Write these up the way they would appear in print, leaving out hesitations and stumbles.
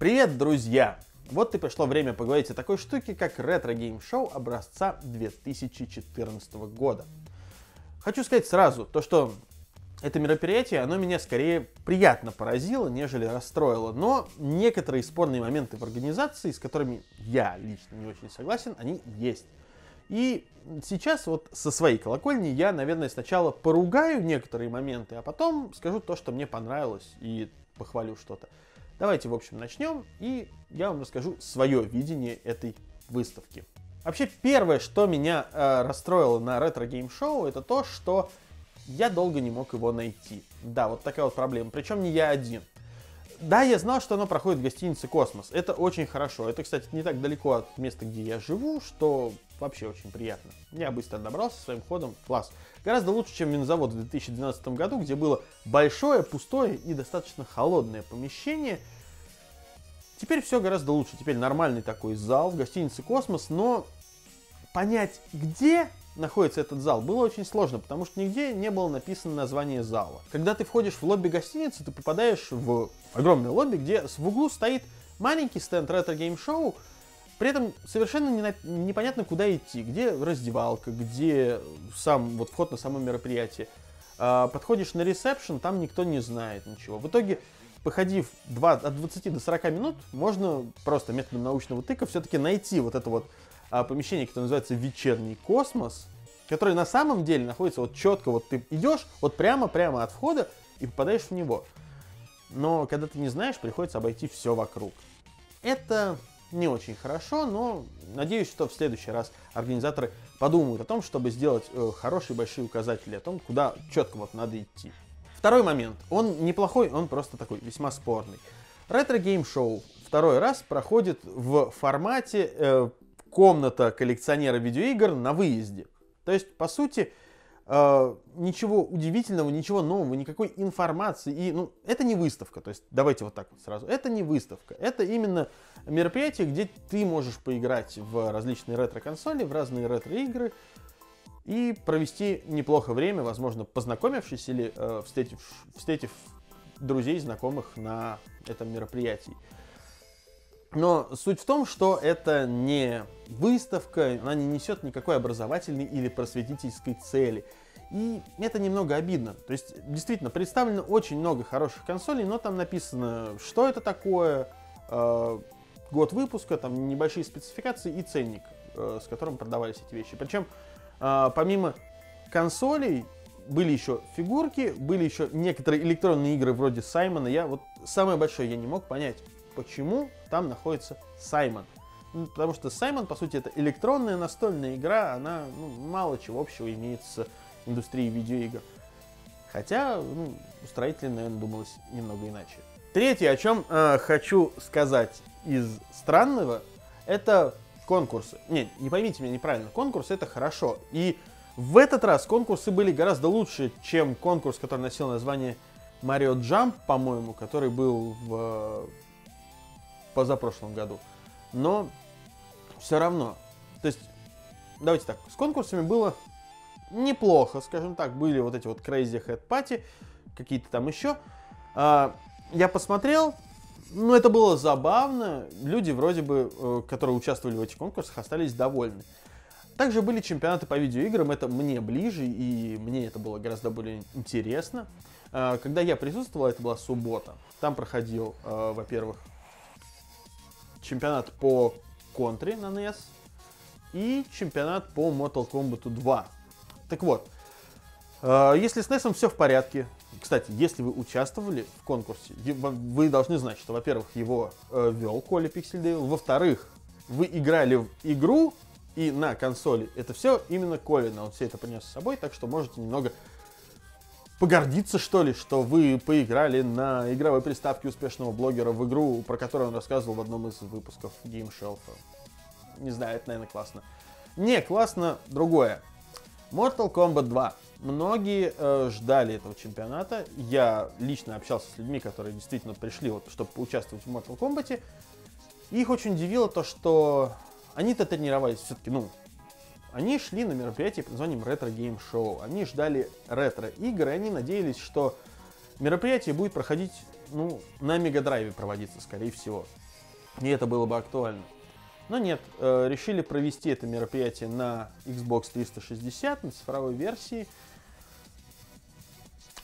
Привет, друзья! Вот и пришло время поговорить о такой штуке, как Retro Game Show образца 2014 года. Хочу сказать сразу, то что это мероприятие, оно меня скорее приятно поразило, нежели расстроило. Но некоторые спорные моменты в организации, с которыми я лично не очень согласен, они есть. И сейчас вот со своей колокольни я, наверное, сначала поругаю некоторые моменты, а потом скажу то, что мне понравилось, и похвалю что-то. Давайте, в общем, начнем, и я вам расскажу свое видение этой выставки. Вообще, первое, что меня расстроило на ретро-гейм-шоу, это то, что я долго не мог его найти. Да, вот такая вот проблема, причем не я один. Да, я знал, что оно проходит в гостинице «Космос». Это очень хорошо. Это, кстати, не так далеко от места, где я живу, что вообще очень приятно. Я быстро добрался своим ходом. Класс. Гораздо лучше, чем Винзавод в 2012 году, где было большое, пустое и достаточно холодное помещение. Теперь все гораздо лучше. Теперь нормальный такой зал в гостинице «Космос». Но понять, где находится этот зал, было очень сложно, потому что нигде не было написано название зала. Когда ты входишь в лобби гостиницы, ты попадаешь в огромное лобби, где в углу стоит маленький стенд Retro Game Show, при этом совершенно непонятно, куда идти, где раздевалка, где сам вот вход на само мероприятие. Подходишь на ресепшн, там никто не знает ничего. В итоге, походив от 20 до 40 минут, можно просто методом научного тыка все-таки найти вот это вот помещение, которое называется «Вечерний космос», которое на самом деле находится вот четко, вот ты идешь вот прямо от входа и попадаешь в него. Но когда ты не знаешь, приходится обойти все вокруг. Это не очень хорошо, но надеюсь, что в следующий раз организаторы подумают о том, чтобы сделать хорошие большие указатели о том, куда четко вот надо идти. Второй момент. Он неплохой, он просто такой весьма спорный. Ретро-гейм-шоу второй раз проходит в формате комната коллекционера видеоигр на выезде. То есть, по сути, ничего удивительного, ничего нового, никакой информации. И, ну, это не выставка. То есть, давайте вот так вот сразу. Это не выставка. Это именно мероприятие, где ты можешь поиграть в различные ретро-консоли, в разные ретро-игры и провести неплохо время, возможно, познакомившись или встретив друзей, знакомых на этом мероприятии. Но суть в том, что это не выставка, она не несет никакой образовательной или просветительской цели. И это немного обидно. То есть, действительно, представлено очень много хороших консолей, но там написано, что это такое, год выпуска, там небольшие спецификации и ценник, с которым продавались эти вещи. Причем, помимо консолей, были еще фигурки, были еще некоторые электронные игры вроде Саймона. Я вот самое большое я не мог понять, почему там находится Саймон. Ну, потому что Саймон, по сути, это электронная настольная игра, она мало чего общего имеет с индустрией видеоигр. Хотя, устроители, наверное, думалось немного иначе. Третье, о чем хочу сказать из странного, это конкурсы. Не поймите меня неправильно, конкурсы — это хорошо. И в этот раз конкурсы были гораздо лучше, чем конкурс, который носил название Mario Jump, по-моему, который был в позапрошлом году. Но все равно. То есть, давайте так, с конкурсами было неплохо, скажем так. Были вот эти вот Crazy Head Party, какие-то там еще. Я посмотрел, ну, это было забавно. Люди, вроде бы, которые участвовали в этих конкурсах, остались довольны. Также были чемпионаты по видеоиграм, это мне ближе, и мне это было гораздо более интересно. Когда я присутствовал, это была суббота. Там проходил, во-первых, чемпионат по контре на NES и чемпионат по Mortal Kombat 2. Так вот, если с NES все в порядке, кстати, если вы участвовали в конкурсе, вы должны знать, что, во-первых, его вел Коли Пиксельдейл, во-вторых, вы играли в игру и на консоли. Это все именно Колина, он все это принес с собой, так что можете немного погордиться, что ли, что вы поиграли на игровой приставке успешного блогера в игру, про которую он рассказывал в одном из выпусков GameShelf. Не знаю, это, наверное, классно. Не, классно другое. Mortal Kombat 2. Многие ждали этого чемпионата. Я лично общался с людьми, которые действительно пришли, вот, чтобы поучаствовать в Mortal Kombat. Их очень удивило то, что они-то тренировались все-таки, они шли на мероприятие под названием Retro Game Show. Они ждали ретро-игр, и они надеялись, что Мероприятие будет проходить, ну, на мегадрайве проводиться, скорее всего. И это было бы актуально. Но нет, решили провести это мероприятие на Xbox 360, на цифровой версии.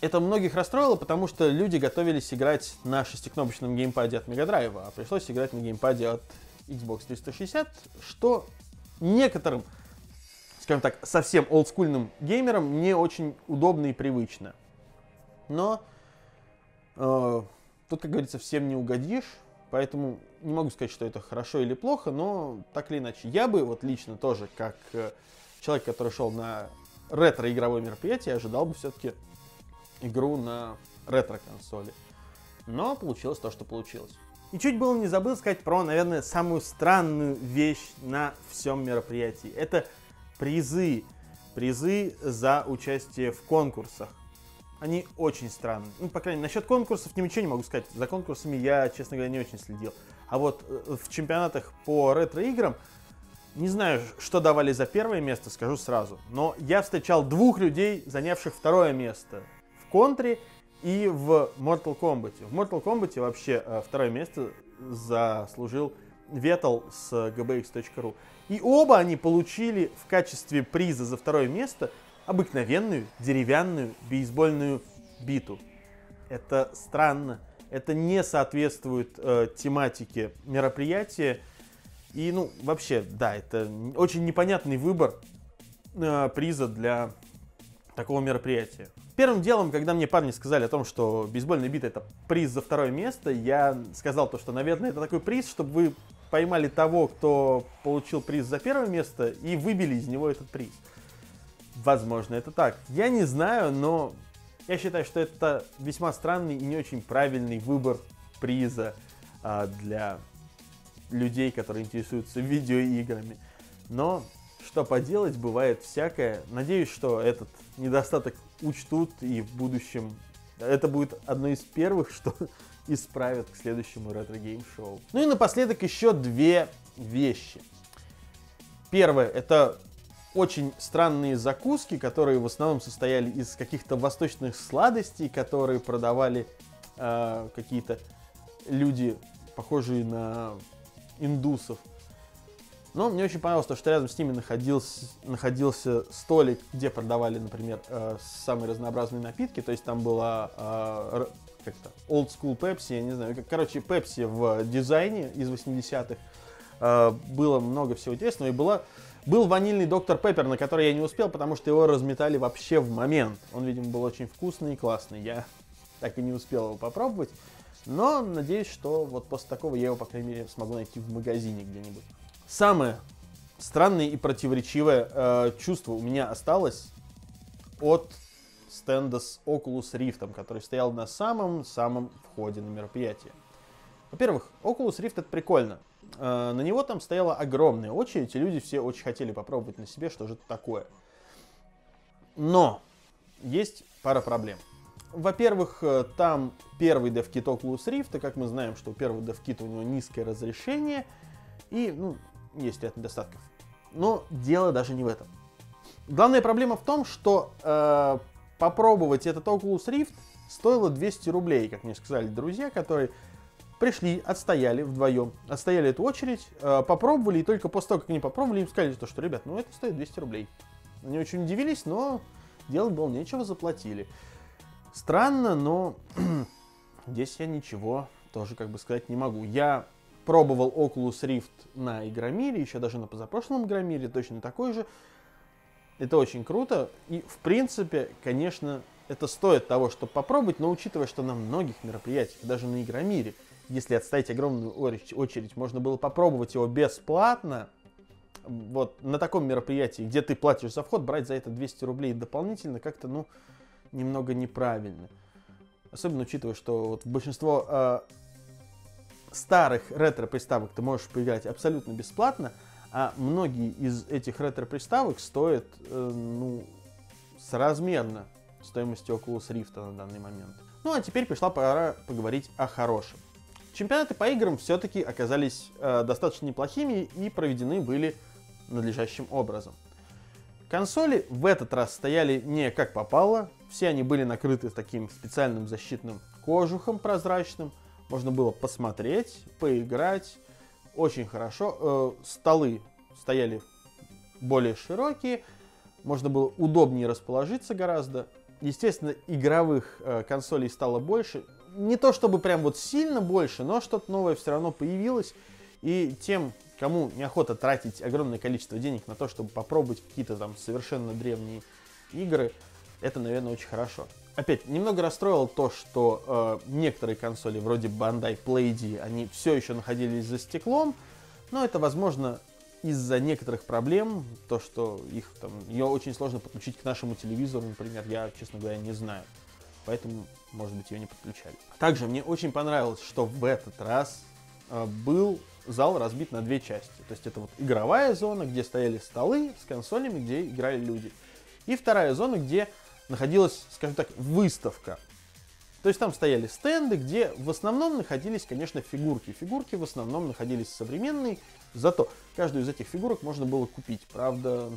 Это многих расстроило, потому что люди готовились играть на шестикнопочном геймпаде от мегадрайва, а пришлось играть на геймпаде от Xbox 360, что некоторым, скажем так, совсем олдскульным геймерам не очень удобно и привычно. Но тут, как говорится, всем не угодишь, поэтому не могу сказать, что это хорошо или плохо, но так или иначе. Я бы вот лично тоже, как человек, который шел на ретро-игровое мероприятие, ожидал бы все-таки игру на ретро-консоли. Но получилось то, что получилось. И чуть было не забыл сказать про, наверное, самую странную вещь на всем мероприятии. Это призы. Призы за участие в конкурсах. Они очень странные. Ну, по крайней мере, насчет конкурсов ничего не могу сказать. За конкурсами я, честно говоря, не очень следил. А вот в чемпионатах по ретро-играм, не знаю, что давали за первое место, скажу сразу. Но я встречал двух людей, занявших второе место. В Контре и в Mortal Kombat. В Mortal Kombat вообще второе место заслужил Vettel с gbx.ru. И оба они получили в качестве приза за второе место обыкновенную деревянную бейсбольную биту. Это странно. Это не соответствует тематике мероприятия. И, ну, вообще, да, это очень непонятный выбор приза для такого мероприятия. Первым делом, когда мне парни сказали о том, что бейсбольная бита — это приз за второе место, я сказал то, что, наверное, это такой приз, чтобы вы поймали того, кто получил приз за первое место, и выбили из него этот приз. Возможно, это так. Я не знаю, но я считаю, что это весьма странный и не очень правильный выбор приза для людей, которые интересуются видеоиграми. Но что поделать, бывает всякое. Надеюсь, что этот недостаток учтут, и в будущем это будет одно из первых, что исправят к следующему ретро-гейм-шоу. Ну и напоследок еще две вещи. Первое — это очень странные закуски, которые в основном состояли из каких-то восточных сладостей, которые продавали какие-то люди, похожие на индусов. Но мне очень понравилось то, что рядом с ними находился столик, где продавали, например, самые разнообразные напитки. То есть там была как-то old school Pepsi, я не знаю. Короче, Pepsi в дизайне из 80-х. Было много всего интересного. И был ванильный Доктор Пеппер, на который я не успел, потому что его разметали вообще в момент. Он, видимо, был очень вкусный и классный. Я так и не успел его попробовать. Но надеюсь, что вот после такого я его, по крайней мере, смогу найти в магазине где-нибудь. Самое странное и противоречивое чувство у меня осталось от стенда с Oculus Rift, который стоял на самом-самом входе на мероприятие. Во-первых, Oculus Rift — это прикольно. На него там стояла огромная очередь, и люди все очень хотели попробовать на себе, что же это такое. Но есть пара проблем. Во-первых, там первый DevKit Oculus Rift, и как мы знаем, что у первого DevKit у него низкое разрешение, и, ну, есть ряд недостатков. Но дело даже не в этом. Главная проблема в том, что попробовать этот Oculus Rift стоило 200 рублей, как мне сказали друзья, которые пришли, отстояли вдвоем, отстояли эту очередь, попробовали, и только после того, как они попробовали, им сказали, что, ребят, ну это стоит 200 рублей. Они очень удивились, но делать было нечего, заплатили. Странно, но здесь я ничего тоже, как бы сказать, не могу. Я пробовал Oculus Rift на Игромире, еще даже на позапрошлом Игромире, точно такой же. Это очень круто. И, в принципе, конечно, это стоит того, чтобы попробовать, но учитывая, что на многих мероприятиях, даже на Игромире, если отстоять огромную очередь, можно было попробовать его бесплатно. Вот на таком мероприятии, где ты платишь за вход, брать за это 200 рублей дополнительно как-то, ну, немного неправильно. Особенно учитывая, что вот большинство старых ретро-приставок ты можешь поиграть абсолютно бесплатно, а многие из этих ретро-приставок стоят, ну, соразмерно стоимости Oculus Rift на данный момент. Ну, а теперь пришла пора поговорить о хорошем. Чемпионаты по играм все-таки оказались достаточно неплохими и проведены были надлежащим образом. Консоли в этот раз стояли не как попало, Все они были накрыты таким специальным защитным кожухом прозрачным. Можно было посмотреть, поиграть. Очень хорошо. Столы стояли более широкие. Можно было удобнее расположиться гораздо. Естественно, игровых консолей стало больше. Не то чтобы прям вот сильно больше, но что-то новое все равно появилось. И тем, кому неохота тратить огромное количество денег на то, чтобы попробовать какие-то там совершенно древние игры, это, наверное, очень хорошо. Опять, немного расстроило то, что некоторые консоли, вроде Bandai Play D, они все еще находились за стеклом, но это, возможно, из-за некоторых проблем, то, что их там, ее очень сложно подключить к нашему телевизору, например, я, честно говоря, не знаю. Поэтому, может быть, ее не подключали. Также мне очень понравилось, что в этот раз был зал разбит на две части. То есть это вот игровая зона, где стояли столы с консолями, где играли люди. И вторая зона, где находилась, скажем так, выставка. То есть там стояли стенды, где в основном находились, конечно, фигурки. Фигурки в основном находились современные, зато каждую из этих фигурок можно было купить. Правда,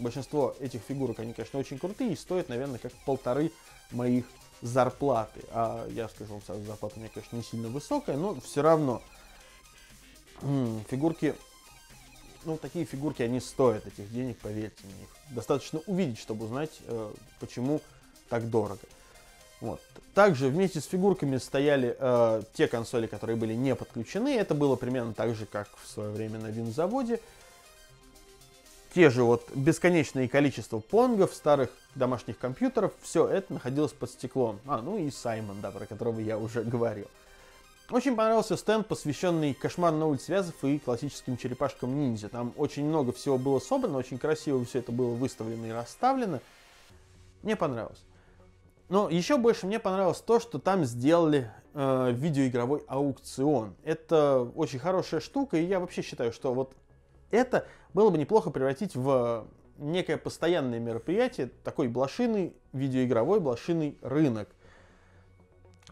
большинство этих фигурок, они, конечно, очень крутые и стоят, наверное, как полторы моих зарплаты. А я скажу вам сразу, зарплата у меня, конечно, не сильно высокая, но все равно фигурки... Ну, такие фигурки, они стоят этих денег, поверьте мне. Их достаточно увидеть, чтобы узнать, почему так дорого. Вот. Также вместе с фигурками стояли те консоли, которые были не подключены. Это было примерно так же, как в свое время на Винзаводе. Те же вот бесконечное количество понгов, старых домашних компьютеров. Все это находилось под стеклом. А, ну и Саймон, да, про которого я уже говорил. Очень понравился стенд, посвященный «Кошмару на улице Вязов» и классическим черепашкам-ниндзя. Там очень много всего было собрано, очень красиво все это было выставлено и расставлено. Мне понравилось. Но еще больше мне понравилось то, что там сделали видеоигровой аукцион. Это очень хорошая штука, и я вообще считаю, что вот это было бы неплохо превратить в некое постоянное мероприятие, такой блошиный видеоигровой блошиный рынок,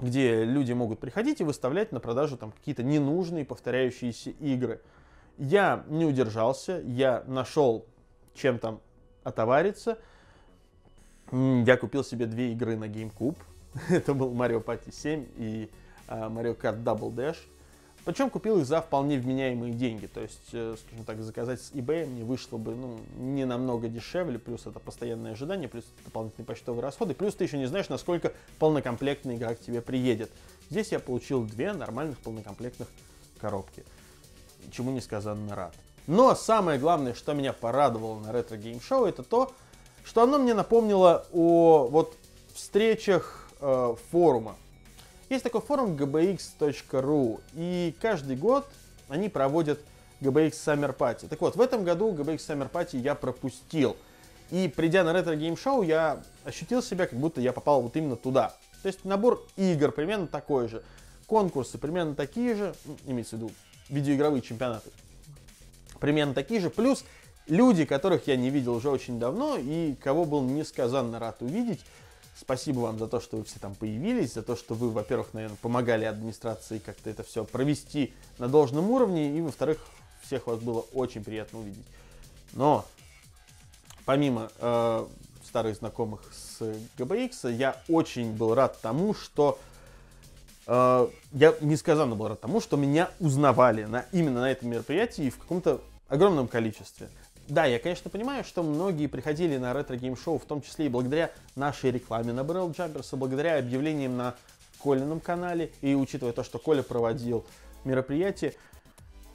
где люди могут приходить и выставлять на продажу там какие-то ненужные повторяющиеся игры. Я не удержался, я нашел, чем там отовариться. Я купил себе две игры на GameCube. Это был Mario Party 7 и Mario Kart Double Dash. Причем купил их за вполне вменяемые деньги. То есть, скажем так, заказать с eBay мне вышло бы не намного дешевле. Плюс это постоянное ожидание, плюс дополнительные почтовые расходы. Плюс ты еще не знаешь, насколько полнокомплектная игра к тебе приедет. Здесь я получил две нормальных полнокомплектных коробки. Чему несказанно рад. Но самое главное, что меня порадовало на Retro Game Show, это то, что оно мне напомнило о вот встречах форума. Есть такой форум gbx.ru, и каждый год они проводят gbx summer party. Так вот, в этом году gbx summer party я пропустил. И придя на Retro Game Show, я ощутил себя, как будто я попал вот именно туда. То есть набор игр примерно такой же, конкурсы примерно такие же, имеется в виду видеоигровые чемпионаты, примерно такие же, плюс люди, которых я не видел уже очень давно и кого был несказанно рад увидеть. Спасибо вам за то, что вы все там появились, за то, что вы, во-первых, наверное, помогали администрации как-то это все провести на должном уровне, и, во-вторых, всех вас было очень приятно увидеть. Но, помимо старых знакомых с GBX, я очень был рад тому, что... я несказанно был рад тому, что меня узнавали именно на этом мероприятии и в каком-то огромном количестве. Да, я, конечно, понимаю, что многие приходили на Retro Game Show, в том числе и благодаря нашей рекламе на BarrelJumpers, благодаря объявлениям на Колином канале, и учитывая то, что Коля проводил мероприятие.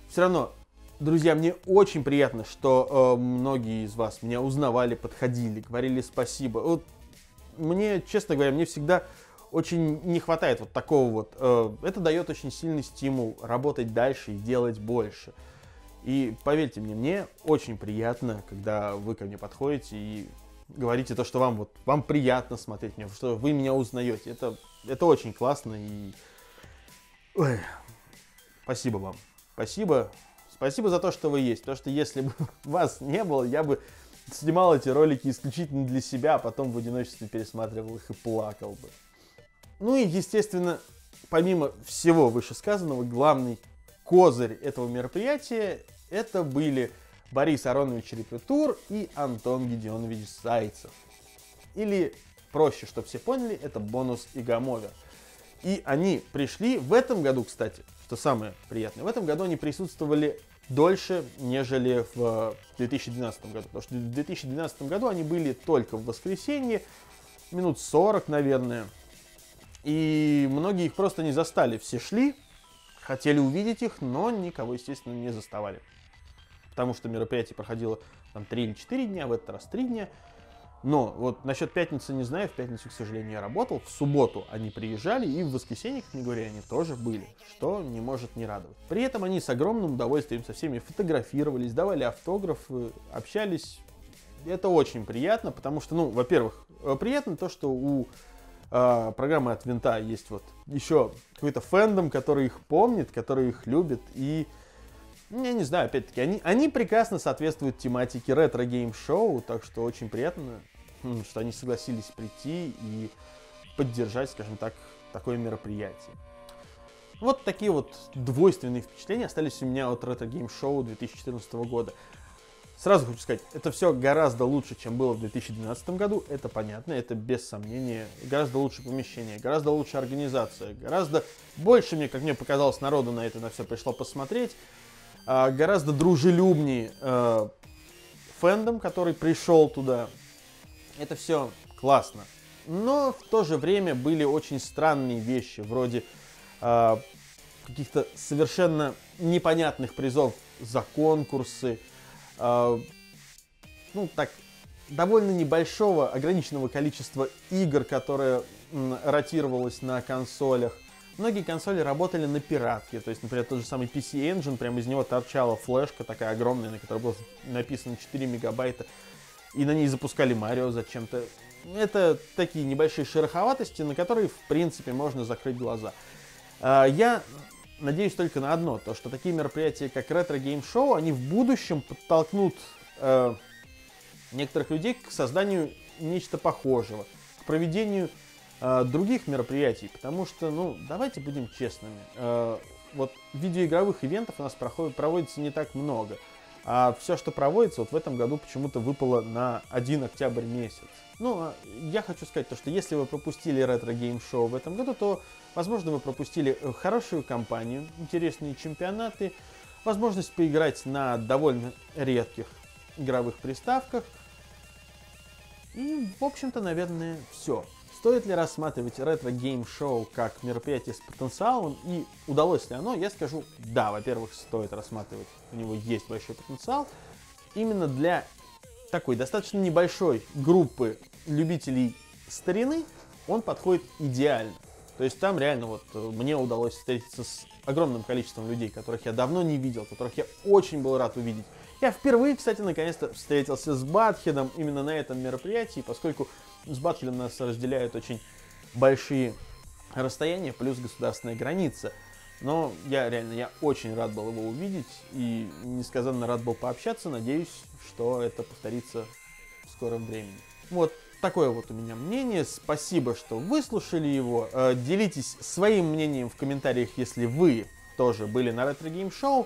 Все равно, друзья, мне очень приятно, что многие из вас меня узнавали, подходили, говорили спасибо. Вот мне, честно говоря, мне всегда очень не хватает вот такого вот. Это дает очень сильный стимул работать дальше и делать больше. И поверьте мне, мне очень приятно, когда вы ко мне подходите и говорите то, что вам, вот, вам приятно смотреть меня, что вы меня узнаете. Это очень классно и... Ой. Спасибо вам. Спасибо. Спасибо за то, что вы есть. Потому что если бы вас не было, я бы снимал эти ролики исключительно для себя, а потом в одиночестве пересматривал их и плакал бы. Ну и, естественно, помимо всего вышесказанного, главный козырь этого мероприятия это были Борис Аронович Репетур и Антон Гедионович Зайцев. Или проще, чтобы все поняли, это Бонус и Гамовер. И они пришли в этом году, кстати, что самое приятное, в этом году они присутствовали дольше, нежели в 2012 году. Потому что в 2012 году они были только в воскресенье, минут 40, наверное. И многие их просто не застали. Все шли, хотели увидеть их, но никого, естественно, не заставали. Потому что мероприятие проходило там 3 или 4 дня, в этот раз 3 дня. Но вот насчет пятницы не знаю, в пятницу, к сожалению, я работал. В субботу они приезжали, и в воскресенье, как не говоря, они тоже были, что не может не радовать. При этом они с огромным удовольствием со всеми фотографировались, давали автографы, общались. Это очень приятно, потому что, ну, во-первых, приятно то, что у программы от Винта есть вот еще какой-то фэндом, который их помнит, который их любит, и... Я не знаю, опять-таки, они прекрасно соответствуют тематике ретро-гейм-шоу, так что очень приятно, что они согласились прийти и поддержать, скажем так, такое мероприятие. Вот такие вот двойственные впечатления остались у меня от ретро-гейм-шоу 2014 года. Сразу хочу сказать, это все гораздо лучше, чем было в 2012 году, это понятно, это без сомнения. Гораздо лучше помещение, гораздо лучше организация, гораздо больше, мне, как мне показалось, народу на это на все пришло посмотреть. Гораздо дружелюбнее фэндом, который пришел туда. Это все классно. Но в то же время были очень странные вещи, вроде каких-то совершенно непонятных призов за конкурсы. Ну, так, довольно небольшого, ограниченного количества игр, которые ротировалось на консолях. Многие консоли работали на пиратке, то есть, например, тот же самый PC Engine, прямо из него торчала флешка такая огромная, на которой было написано 4 мегабайта, и на ней запускали Марио зачем-то. Это такие небольшие шероховатости, на которые, в принципе, можно закрыть глаза. Я надеюсь только на одно, то что такие мероприятия, как Retro Game Show, они в будущем подтолкнут некоторых людей к созданию нечто похожего, к проведению других мероприятий, потому что, ну, давайте будем честными, вот видеоигровых ивентов у нас проводится не так много, а все, что проводится, вот в этом году почему-то выпало на 1 октябрь месяц. Ну, я хочу сказать то, что если вы пропустили ретро-гейм-шоу в этом году, то, возможно, вы пропустили хорошую компанию, интересные чемпионаты, возможность поиграть на довольно редких игровых приставках, и, в общем-то, наверное, все. Стоит ли рассматривать ретро-гейм-шоу как мероприятие с потенциалом и удалось ли оно? Я скажу, да, во-первых, стоит рассматривать, у него есть большой потенциал. Именно для такой достаточно небольшой группы любителей старины он подходит идеально. То есть там реально вот мне удалось встретиться с огромным количеством людей, которых я давно не видел, которых я очень был рад увидеть. Я впервые, кстати, наконец-то встретился с Батхедом именно на этом мероприятии, поскольку с Батхедом нас разделяют очень большие расстояния, плюс государственная граница. Но я реально, я очень рад был его увидеть и несказанно рад был пообщаться. Надеюсь, что это повторится в скором времени. Вот такое вот у меня мнение. Спасибо, что выслушали его. Делитесь своим мнением в комментариях, если вы тоже были на Retro Game Show.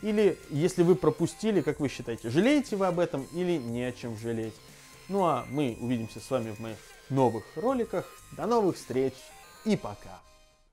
Или если вы пропустили, как вы считаете, жалеете вы об этом или не о чем жалеть. Ну а мы увидимся с вами в моих новых роликах. До новых встреч и пока!